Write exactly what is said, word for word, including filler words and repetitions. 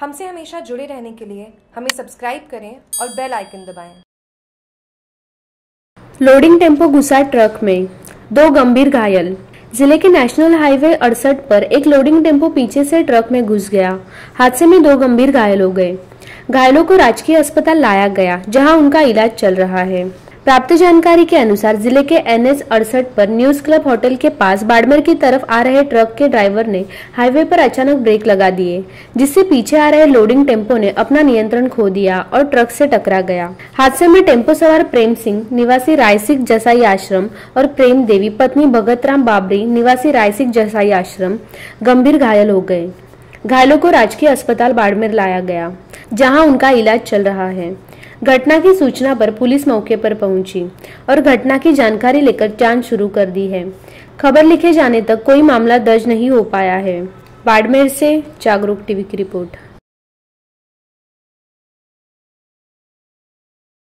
हमसे हमेशा जुड़े रहने के लिए हमें सब्सक्राइब करें और बेल आइकन दबाएं। लोडिंग टेम्पो घुसा ट्रक में, दो गंभीर घायल। जिले के नेशनल हाईवे अड़सठ पर एक लोडिंग टेम्पो पीछे से ट्रक में घुस गया। हादसे में दो गंभीर घायल हो गए। घायलों को राजकीय अस्पताल लाया गया, जहां उनका इलाज चल रहा है। प्राप्त जानकारी के अनुसार जिले के एनएच अड़सठ पर न्यूज क्लब होटल के पास बाड़मेर की तरफ आ रहे ट्रक के ड्राइवर ने हाईवे पर अचानक ब्रेक लगा दिए, जिससे पीछे आ रहे लोडिंग टेम्पो ने अपना नियंत्रण खो दिया और ट्रक से टकरा गया। हादसे में टेम्पो सवार प्रेमसिंह निवासी रायसिक जसाई आश्रम और प्रेमदेवी पत्नी भगतराम बाबरी निवासी रायसिक जसाई आश्रम गंभीर घायल हो गए। घायलों को राजकीय अस्पताल बाड़मेर लाया गया, जहाँ उनका इलाज चल रहा है। घटना की सूचना पर पुलिस मौके पर पहुंची और घटना की जानकारी लेकर जांच शुरू कर दी है। खबर लिखे जाने तक कोई मामला दर्ज नहीं हो पाया है। बाड़मेर से जागरूक टीवी की रिपोर्ट।